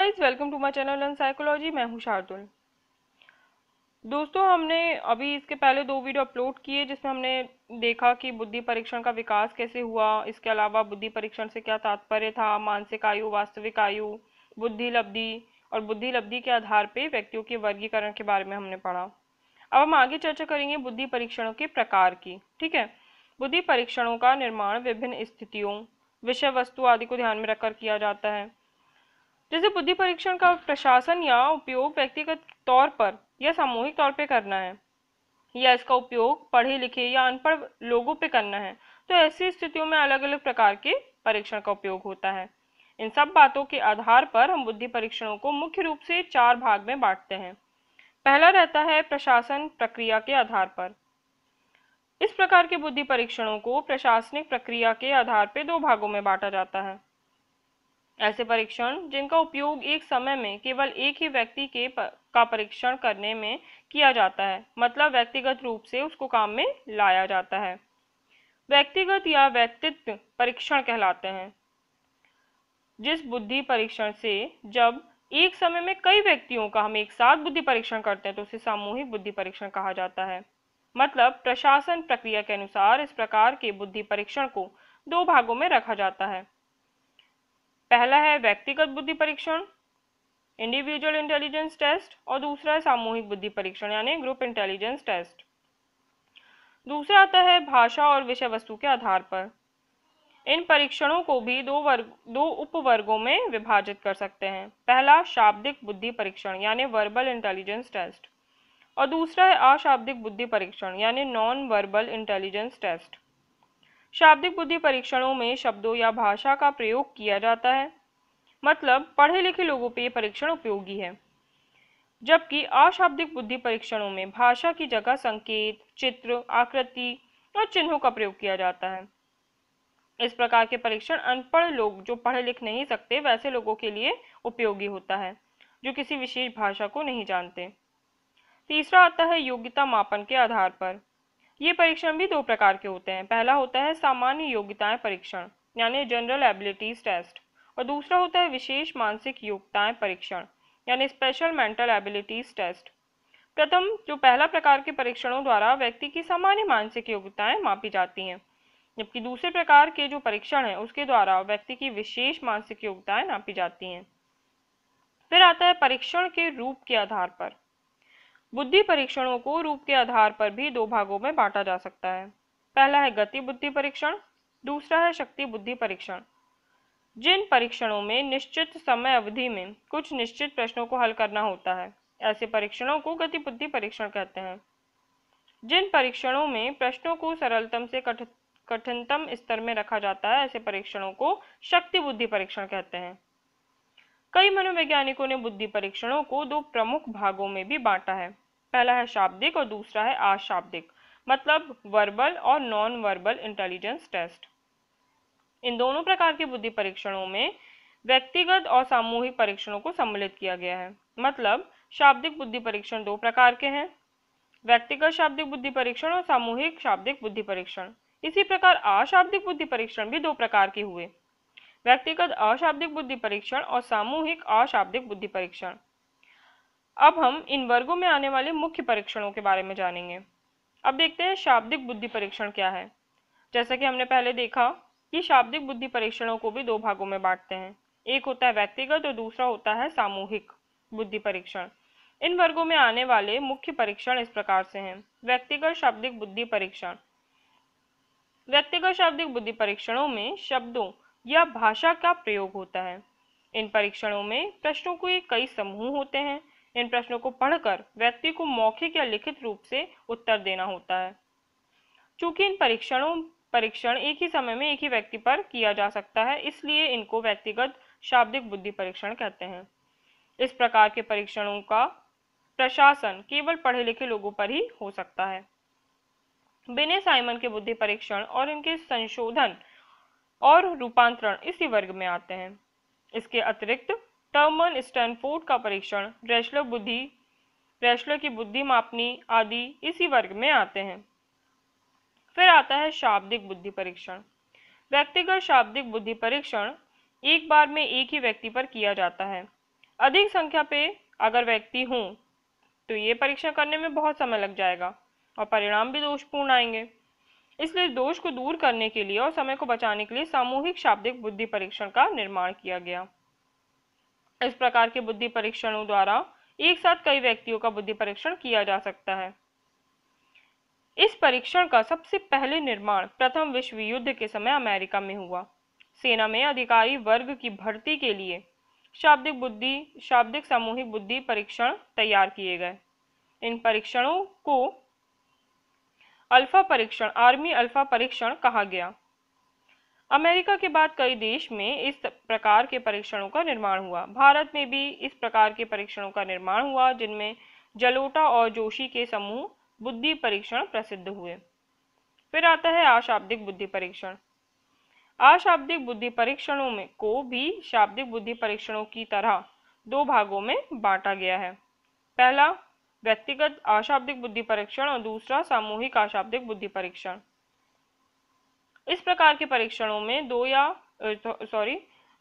Welcome to my channel learn psychology. मैं हूं शार्दुल। दोस्तों, हमने अभी इसके पहले दो वीडियो अपलोड किए जिसमें हमने देखा कि बुद्धि परीक्षण का विकास कैसे हुआ, इसके अलावा बुद्धि परीक्षण से क्या तात्पर्य था, मानसिक आयु, वास्तविक आयु, बुद्धि लब्धि और बुद्धि लब्धि के आधार पर व्यक्तियों के वर्गीकरण के बारे में हमने पढ़ा। अब हम आगे चर्चा करेंगे बुद्धि परीक्षणों के प्रकार की। ठीक है, बुद्धि परीक्षणों का निर्माण विभिन्न स्थितियों, विषय वस्तु आदि को ध्यान में रखकर किया जाता है। जैसे बुद्धि परीक्षण का प्रशासन या उपयोग व्यक्तिगत तौर पर या सामूहिक तौर पर करना है या इसका उपयोग पढ़े लिखे या अनपढ़ लोगों पे करना है, तो ऐसी स्थितियों में अलग अलग प्रकार के परीक्षण का उपयोग होता है। इन सब बातों के आधार पर हम बुद्धि परीक्षणों को मुख्य रूप से चार भाग में बांटते हैं। पहला रहता है प्रशासन प्रक्रिया के आधार पर। इस प्रकार के बुद्धि परीक्षणों को प्रशासनिक प्रक्रिया के आधार पर दो भागों में बांटा जाता है। ऐसे परीक्षण जिनका उपयोग एक समय में केवल एक ही व्यक्ति का परीक्षण करने में किया जाता है, मतलब व्यक्तिगत रूप से उसको काम में लाया जाता है, व्यक्तिगत या व्यक्तित्व परीक्षण कहलाते हैं। जिस बुद्धि परीक्षण से जब एक समय में कई व्यक्तियों का हम एक साथ बुद्धि परीक्षण करते हैं तो उसे सामूहिक बुद्धि परीक्षण कहा जाता है। मतलब प्रशासन प्रक्रिया के अनुसार इस प्रकार के बुद्धि परीक्षण को दो भागों में रखा जाता है। पहला है व्यक्तिगत बुद्धि परीक्षण, इंडिविजुअल इंटेलिजेंस टेस्ट, और दूसरा है सामूहिक बुद्धि परीक्षण यानी ग्रुप इंटेलिजेंस टेस्ट। दूसरा आता है भाषा और विषय वस्तु के आधार पर। इन परीक्षणों को भी दो उपवर्गों में विभाजित कर सकते हैं। पहला शाब्दिक बुद्धि परीक्षण यानी वर्बल इंटेलिजेंस टेस्ट और दूसरा है अशाब्दिक बुद्धि परीक्षण यानी नॉन वर्बल इंटेलिजेंस टेस्ट। शाब्दिक बुद्धि परीक्षणों में शब्दों या भाषा का प्रयोग किया जाता है, मतलब पढ़े लिखे लोगों पे ये परीक्षण उपयोगी है। जबकि अशाब्दिक बुद्धि परीक्षणों में भाषा की जगह संकेत, चित्र, आकृति और चिन्हों का प्रयोग किया जाता है। इस प्रकार के परीक्षण अनपढ़ लोग जो पढ़े लिख नहीं सकते वैसे लोगों के लिए उपयोगी होता है जो किसी विशेष भाषा को नहीं जानते। तीसरा आता है योग्यता मापन के आधार पर। ये परीक्षण भी दो प्रकार के होते हैं। पहला होता है सामान्य योग्यताएं परीक्षण यानी जनरल एबिलिटीज टेस्ट और दूसरा होता है विशेष मानसिक योग्यताएं परीक्षण यानी स्पेशल मेंटल एबिलिटीज टेस्ट। प्रथम जो पहला प्रकार के परीक्षणों द्वारा व्यक्ति की सामान्य मानसिक योग्यताएं मापी जाती हैं, जबकि दूसरे प्रकार के जो परीक्षण है उसके द्वारा व्यक्ति की विशेष मानसिक योग्यताएं नापी जाती हैं। फिर आता है परीक्षण के रूप के आधार पर। बुद्धि परीक्षणों को रूप के आधार पर भी दो भागों में बांटा जा सकता है। पहला है गति बुद्धि परीक्षण, दूसरा है शक्ति बुद्धि परीक्षण। जिन परीक्षणों में निश्चित समय अवधि में कुछ निश्चित प्रश्नों को हल करना होता है, ऐसे परीक्षणों को गति बुद्धि परीक्षण कहते हैं। जिन परीक्षणों में प्रश्नों को सरलतम से कठिनतम स्तर में रखा जाता है, ऐसे परीक्षणों को शक्ति बुद्धि परीक्षण कहते हैं। कई मनोवैज्ञानिकों ने बुद्धि परीक्षणों को दो प्रमुख भागों में भी बांटा है। पहला है शाब्दिक और दूसरा है अशाब्दिक, मतलब वर्बल और नॉन वर्बल इंटेलिजेंस टेस्ट। इन दोनों प्रकार के बुद्धि परीक्षणों में व्यक्तिगत और सामूहिक परीक्षणों को सम्मिलित किया गया है। मतलब शाब्दिक बुद्धि परीक्षण दो प्रकार के हैं, व्यक्तिगत शाब्दिक बुद्धि परीक्षण और सामूहिक शाब्दिक बुद्धि परीक्षण। इसी प्रकार अशाब्दिक बुद्धि परीक्षण भी दो प्रकार के हुए, व्यक्तिगत अशाब्दिक बुद्धि परीक्षण और सामूहिक अशाब्दिक बुद्धि परीक्षण। अब हम इन वर्गों में आने वाले मुख्य परीक्षणों के बारे में जानेंगे। अब देखते हैं शाब्दिक बुद्धि परीक्षण क्या है। जैसा कि हमने पहले देखा कि शाब्दिक बुद्धि परीक्षणों को भी दो भागों में बांटते हैं, एक होता है व्यक्तिगत और दूसरा होता है सामूहिक बुद्धि परीक्षण। इन वर्गों में आने वाले मुख्य परीक्षण इस प्रकार से हैं। व्यक्तिगत शाब्दिक बुद्धि परीक्षण। व्यक्तिगत शाब्दिक बुद्धि परीक्षणों में शब्दों या भाषा का प्रयोग होता है। इन परीक्षणों में प्रश्नों के कई समूह होते हैं। इन प्रश्नों को पढ़कर व्यक्ति को मौखिक या लिखित रूप से उत्तर देना होता है। चूंकि इन परीक्षण एक ही समय में एक ही व्यक्ति पर किया जा सकता है, इसलिए इनको व्यक्तिगत शाब्दिक बुद्धि परीक्षण कहते हैं। इस प्रकार के परीक्षणों का प्रशासन केवल पढ़े लिखे लोगों पर ही हो सकता है। बिने साइमन के बुद्धि परीक्षण और इनके संशोधन और रूपांतरण इसी वर्ग में आते हैं। इसके अतिरिक्त टर्मन स्टैनफोर्ड का परीक्षण, रेशलर की बुद्धि मापनी आदि इसी वर्ग में आते हैं। फिर आता है शाब्दिक बुद्धि परीक्षण। व्यक्तिगत शाब्दिक बुद्धि परीक्षण एक बार में एक ही व्यक्ति पर किया जाता है। अधिक संख्या पे अगर व्यक्ति हों तो ये परीक्षण करने में बहुत समय लग जाएगा और परिणाम भी दोषपूर्ण आएंगे। इसलिए दोष को दूर करने के लिए और समय को बचाने के लिए सामूहिक शाब्दिक बुद्धि परीक्षण का निर्माण किया गया। इस प्रकार के बुद्धि परीक्षणों द्वारा एक साथ कई व्यक्तियों का बुद्धि परीक्षण किया जा सकता है। इस परीक्षण का सबसे पहले निर्माण प्रथम विश्व युद्ध के समय अमेरिका में हुआ। सेना में अधिकारी वर्ग की भर्ती के लिए शाब्दिक सामूहिक बुद्धि परीक्षण तैयार किए गए। इन परीक्षणों को आर्मी अल्फा परीक्षण कहा गया। अमेरिका के बाद कई देश में इस प्रकार के परीक्षणों का निर्माण हुआ। भारत में भी इस प्रकार के परीक्षणों का निर्माण हुआ, जिनमें जलोटा और जोशी के समूह बुद्धि परीक्षण प्रसिद्ध हुए। फिर आता है अशाब्दिक बुद्धि परीक्षण। अशाब्दिक बुद्धि परीक्षणों में को भी शाब्दिक बुद्धि परीक्षणों की तरह दो भागों में बांटा गया है। पहला व्यक्तिगत अशाब्दिक बुद्धि परीक्षण और दूसरा सामूहिक अशाब्दिक बुद्धि परीक्षण। इस प्रकार के परीक्षणों में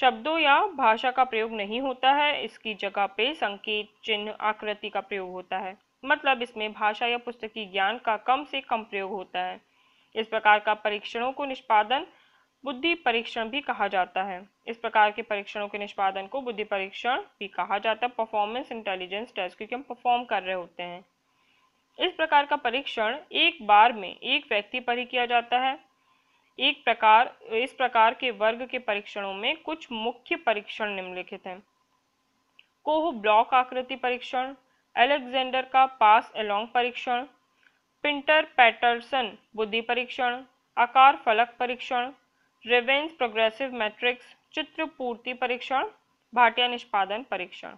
शब्दों या भाषा का प्रयोग नहीं होता है। इसकी जगह पे संकेत, चिन्ह, आकृति का प्रयोग होता है। मतलब इसमें भाषा या पुस्तकीय ज्ञान का कम से कम प्रयोग होता है। इस प्रकार का परीक्षणों को निष्पादन बुद्धि परीक्षण भी कहा जाता है। इस प्रकार के परीक्षणों के निष्पादन को बुद्धि परीक्षण भी कहा जाता है। परफॉर्मेंस इंटेलिजेंस टेस्ट, क्योंकि हम परफॉर्म कर रहे होते हैं। इस प्रकार का परीक्षण एक बार में एक व्यक्ति पर ही किया जाता है। इस प्रकार के वर्ग के परीक्षणों में कुछ मुख्य परीक्षण निम्नलिखित हैं। कोह ब्लॉक आकृति परीक्षण, अलेक्जेंडर का पास एलोंग परीक्षण, पिंटर पैटरसन बुद्धि परीक्षण, आकार फलक परीक्षण, रेवेन्स प्रोग्रेसिव मैट्रिक्स, चित्र पूर्ति परीक्षण, भाटिया निष्पादन परीक्षण।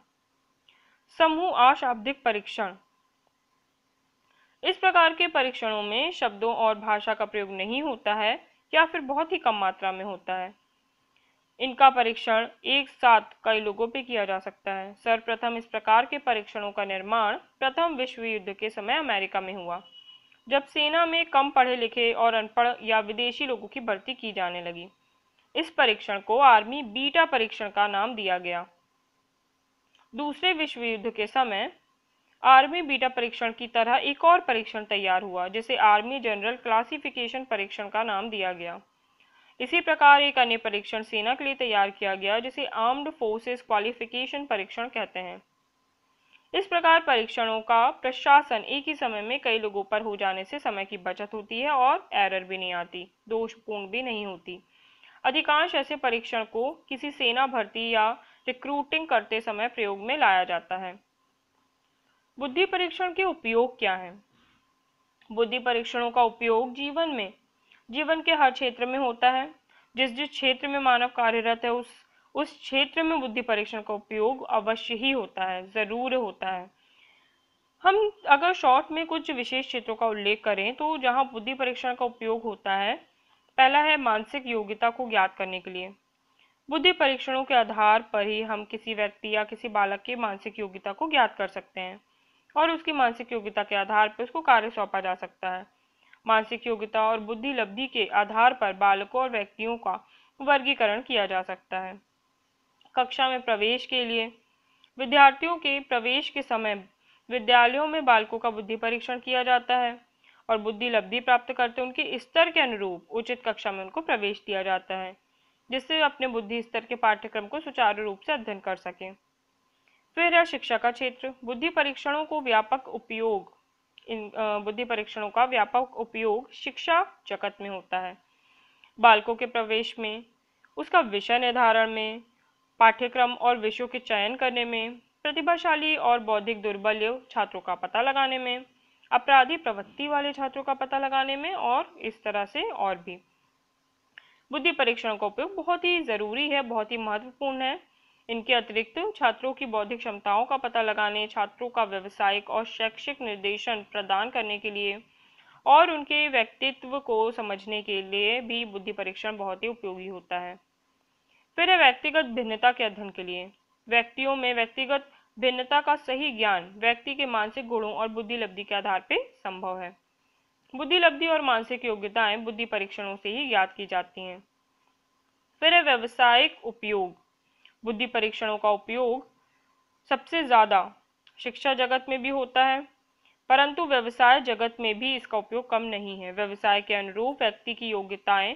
समूह अशाब्दिक परीक्षण। इस प्रकार के परीक्षणों में शब्दों और भाषा का प्रयोग नहीं होता है या फिर बहुत ही कम मात्रा में होता है। इनका परीक्षण एक साथ कई लोगों पे किया जा सकता है। सर्वप्रथम इस प्रकार के परीक्षणों का निर्माण प्रथम विश्व युद्ध के समय अमेरिका में हुआ, जब सेना में कम पढ़े लिखे और अनपढ़ या विदेशी लोगों की भर्ती की जाने लगी। इस परीक्षण को आर्मी बीटा परीक्षण का नाम दिया गया। दूसरे विश्व युद्ध के समय आर्मी बीटा परीक्षण की तरह एक और परीक्षण तैयार हुआ, जिसे आर्मी जनरल क्लासिफिकेशन परीक्षण का नाम दिया गया। इसी प्रकार एक अन्य परीक्षण सेना के लिए तैयार किया गया, जिसे आर्म्ड फोर्सेस क्वालिफिकेशन परीक्षण कहते हैं। इस प्रकार परीक्षणों का प्रशासन एक ही समय में कई लोगों पर हो जाने से समय की बचत होती है और एरर भी नहीं आती, दोषपूर्ण भी नहीं होती। अधिकांश ऐसे परीक्षण को किसी सेना भर्ती या रिक्रूटिंग करते समय प्रयोग में लाया जाता है। बुद्धि परीक्षण के उपयोग क्या हैं? बुद्धि परीक्षणों का उपयोग जीवन के हर क्षेत्र में होता है। जिस क्षेत्र में मानव कार्यरत है उस क्षेत्र में बुद्धि परीक्षण का उपयोग अवश्य ही होता है, ज़रूर होता है। हम अगर शॉर्ट में कुछ विशेष क्षेत्रों का उल्लेख करें तो जहाँ बुद्धि परीक्षण का उपयोग होता है, पहला है मानसिक योग्यता को ज्ञात करने के लिए। बुद्धि परीक्षणों के आधार पर ही हम किसी व्यक्ति या किसी बालक की मानसिक योग्यता को ज्ञात कर सकते हैं और उसकी मानसिक योग्यता के आधार पर उसको कार्य सौंपा जा सकता है। मानसिक योग्यता और बुद्धि लब्धि के आधार पर बालकों और व्यक्तियों का वर्गीकरण किया जा सकता है। कक्षा में प्रवेश के लिए विद्यार्थियों के प्रवेश के समय विद्यालयों में बालकों का बुद्धि परीक्षण किया जाता है और बुद्धि लब्धि प्राप्त करते उनके स्तर के अनुरूप उचित कक्षा में उनको प्रवेश दिया जाता है, जिससे वे अपने बुद्धि स्तर के पाठ्यक्रम को सुचारू रूप से अध्ययन कर सकें। फिर है शिक्षा का क्षेत्र। बुद्धि परीक्षणों का व्यापक उपयोग शिक्षा जगत में होता है। बालकों के प्रवेश में, उसका विषय निर्धारण में, पाठ्यक्रम और विषयों के चयन करने में, प्रतिभाशाली और बौद्धिक दुर्बल छात्रों का पता लगाने में, अपराधी प्रवृत्ति वाले छात्रों का पता लगाने में और इस तरह से और भी। बुद्धि परीक्षणों का उपयोग बहुत ही जरूरी है, बहुत ही महत्वपूर्ण है। इनके अतिरिक्त छात्रों की बौद्धिक क्षमताओं का पता लगाने, छात्रों का व्यावसायिक और शैक्षिक निर्देशन प्रदान करने के लिए और उनके व्यक्तित्व को समझने के लिए भी बुद्धि परीक्षण बहुत ही उपयोगी होता है। फिर है व्यक्तिगत भिन्नता के अध्ययन के लिए। व्यक्तियों में व्यक्तिगत भिन्नता का सही ज्ञान व्यक्ति के मानसिक गुणों और बुद्धि लब्धि के आधार पर संभव है। बुद्धि लब्धि और मानसिक योग्यताएं बुद्धि परीक्षणों से ही ज्ञात की जाती हैं। फिर है व्यावसायिक उपयोग। बुद्धि परीक्षणों का उपयोग सबसे ज़्यादा शिक्षा जगत में भी होता है, परंतु व्यवसाय जगत में भी इसका उपयोग कम नहीं है। व्यवसाय के अनुरूप व्यक्ति की योग्यताएं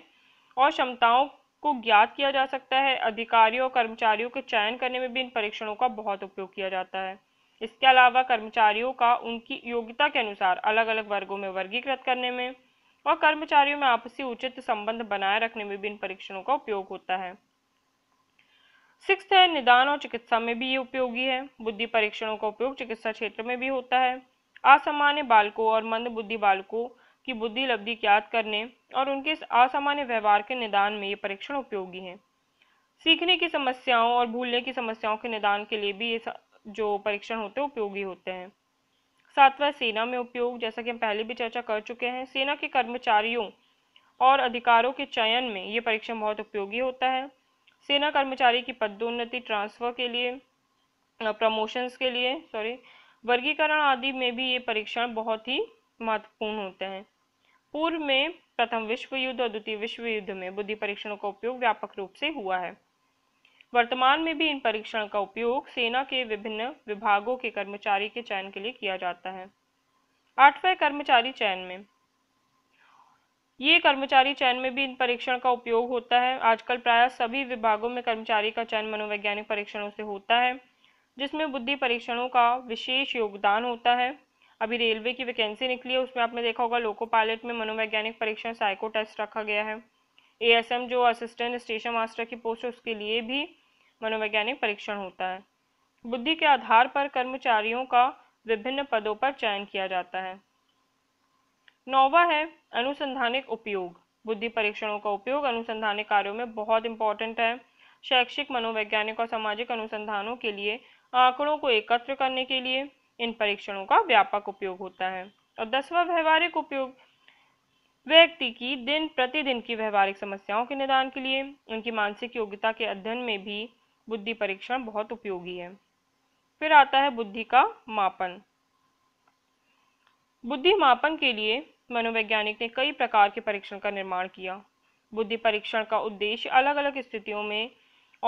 और क्षमताओं को ज्ञात किया जा सकता है। अधिकारियों और कर्मचारियों के चयन करने में भी इन परीक्षणों का बहुत उपयोग किया जाता है। इसके अलावा कर्मचारियों का उनकी योग्यता के अनुसार अलग अलग वर्गों में वर्गीकृत करने में और कर्मचारियों में आपसी उचित संबंध बनाए रखने में भी इन परीक्षणों का उपयोग होता है। सिक्स्थ है निदान और चिकित्सा में भी ये उपयोगी है। बुद्धि परीक्षणों का उपयोग चिकित्सा क्षेत्र में भी होता है। असामान्य बालकों और मंद बुद्धि बालकों की बुद्धि लब्धि ज्ञात करने और उनके असामान्य व्यवहार के निदान में ये परीक्षण उपयोगी हैं। सीखने की समस्याओं और भूलने की समस्याओं के निदान के लिए भी ये जो परीक्षण होते हैं उपयोगी होते हैं। सातवां सेना में उपयोग, जैसा कि हम पहले भी चर्चा कर चुके हैं, सेना के कर्मचारियों और अधिकारों के चयन में ये परीक्षण बहुत उपयोगी होता है। सेना कर्मचारी की पदोन्नति, ट्रांसफर के लिए, प्रमोशंस के लिए वर्गीकरण आदि में भी ये परीक्षण बहुत ही महत्वपूर्ण होते हैं। पूर्व में प्रथम विश्व युद्ध और द्वितीय विश्व युद्ध में बुद्धि परीक्षणों का उपयोग व्यापक रूप से हुआ है। वर्तमान में भी इन परीक्षण का उपयोग सेना के विभिन्न विभागों के कर्मचारी के चयन के लिए किया जाता है। आठवें कर्मचारी चयन में, ये कर्मचारी चयन में भी इन परीक्षण का उपयोग होता है। आजकल प्रायः सभी विभागों में कर्मचारी का चयन मनोवैज्ञानिक परीक्षणों से होता है, जिसमें बुद्धि परीक्षणों का विशेष योगदान होता है। अभी रेलवे की वैकेंसी निकली है, उसमें आपने देखा होगा लोको पायलट में मनोवैज्ञानिक परीक्षण साइको टेस्ट रखा गया है। एएसएम जो असिस्टेंट स्टेशन मास्टर की पोस्ट है, उसके लिए भी मनोवैज्ञानिक परीक्षण होता है। बुद्धि के आधार पर कर्मचारियों का विभिन्न पदों पर चयन किया जाता है। नौवा है अनुसंधानिक उपयोग। बुद्धि परीक्षणों का उपयोग अनुसंधानिक कार्यों में बहुत इंपॉर्टेंट है। शैक्षिक, मनोवैज्ञानिक और सामाजिक अनुसंधानों के लिए आंकड़ों को एकत्र करने के लिए इन परीक्षणों का व्यापक उपयोग होता है। और 10वां व्यवहारिक उपयोग, व्यक्ति की दिन प्रतिदिन की व्यवहारिक समस्याओं के निदान के लिए उनकी मानसिक योग्यता के अध्ययन में भी बुद्धि परीक्षण बहुत उपयोगी है। फिर आता है बुद्धि का मापन। बुद्धि मापन के लिए मनोवैज्ञानिक ने कई प्रकार के परीक्षण का निर्माण किया। बुद्धि परीक्षण का उद्देश्य अलग अलग स्थितियों में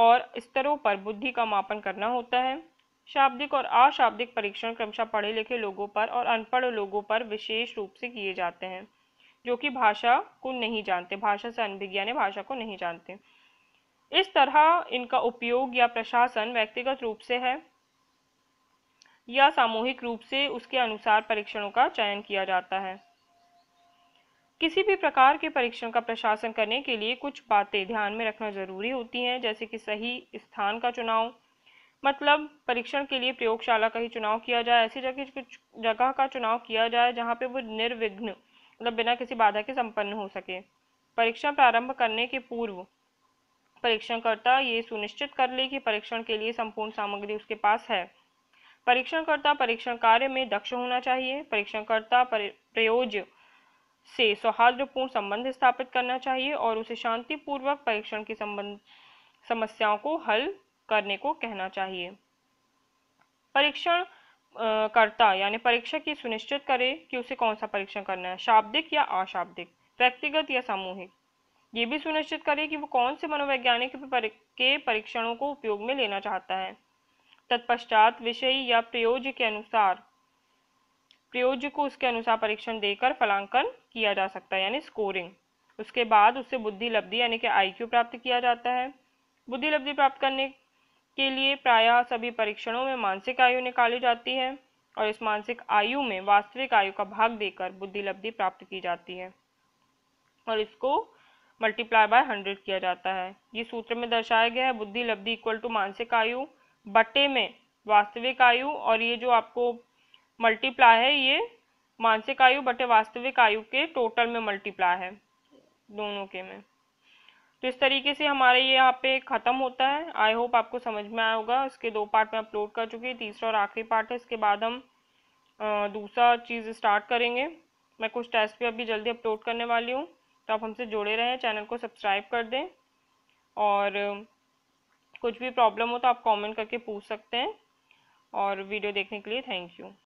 और स्तरों पर बुद्धि का मापन करना होता है। शाब्दिक और अशाब्दिक परीक्षण क्रमशः पढ़े लिखे लोगों पर और अनपढ़ लोगों पर विशेष रूप से किए जाते हैं, जो कि भाषा को नहीं जानते, भाषा से अनभिज्ञ यानी भाषा को नहीं जानते। इस तरह इनका उपयोग या प्रशासन व्यक्तिगत रूप से है या सामूहिक रूप से उसके अनुसार परीक्षणों का चयन किया जाता है। किसी भी प्रकार के परीक्षण का प्रशासन करने के लिए कुछ बातें ध्यान में रखना जरूरी होती हैं, जैसे कि सही स्थान का चुनाव, मतलब परीक्षण के लिए प्रयोगशाला का ही चुनाव किया जाए, ऐसी जगह का चुनाव किया जाए जहाँ पे वो निर्विघ्न, मतलब बिना किसी बाधा के संपन्न हो सके। परीक्षण प्रारंभ करने के पूर्व परीक्षणकर्ता ये सुनिश्चित कर ले कि परीक्षण के लिए संपूर्ण सामग्री उसके पास है। परीक्षणकर्ता परीक्षण कार्य में दक्ष होना चाहिए। परीक्षणकर्ता प्रयोज्य से सौहार्दपूर्ण संबंध स्थापित करना चाहिए और उसे शांतिपूर्वक परीक्षण की समस्याओं को हल करने को कहना चाहिए। परीक्षण कर्ता यानी परीक्षक ये सुनिश्चित करे कि उसे कौन सा परीक्षण करना है, शाब्दिक या अशाब्दिक, व्यक्तिगत या सामूहिक। ये भी सुनिश्चित करे कि वो कौन से मनोवैज्ञानिक के परीक्षणों को उपयोग में लेना चाहता है। तत्पश्चात विषय या प्रयोज्य को उसके अनुसार परीक्षण देकर फलांकन किया जा सकता है, यानी स्कोरिंग। उसके बाद उससे बुद्धि लब्धि यानी कि आईक्यू प्राप्त किया जाता है। बुद्धि लब्धि प्राप्त करने के लिए प्रायः सभी परीक्षणों में मानसिक आयु निकाली जाती है और इस मानसिक आयु में वास्तविक आयु का भाग देकर बुद्धि लब्धि प्राप्त की जाती है और इसको मल्टीप्लाई बाय 100 किया जाता है। ये सूत्र में दर्शाया गया है, बुद्धि लब्धि इक्वल टू मानसिक आयु बटे में वास्तविक आयु, और ये जो आपको मल्टीप्लाई है ये मानसिक आयु बटे वास्तविक आयु के टोटल में मल्टीप्लाई है दोनों के में। तो इस तरीके से हमारे ये यहाँ पे ख़त्म होता है। आई होप आपको समझ में आया होगा। इसके 2 पार्ट में अपलोड कर चुकी है, तीसरा और आखिरी पार्ट है। इसके बाद हम दूसरा चीज़ स्टार्ट करेंगे। मैं कुछ टेस्ट भी अभी जल्दी अपलोड करने वाली हूँ, तो आप हमसे जुड़े रहें, चैनल को सब्सक्राइब कर दें और कुछ भी प्रॉब्लम हो तो आप कॉमेंट करके पूछ सकते हैं। और वीडियो देखने के लिए थैंक यू।